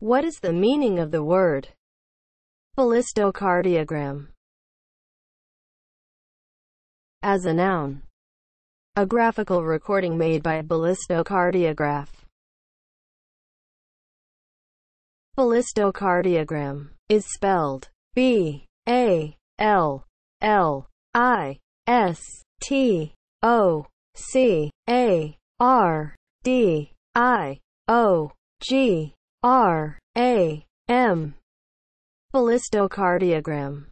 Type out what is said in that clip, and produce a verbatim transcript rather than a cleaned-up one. What is the meaning of the word ballistocardiogram? As a noun, a graphical recording made by a ballistocardiograph. Ballistocardiogram is spelled B A L L I S T O C A R D I O G R A M. Ballistocardiogram.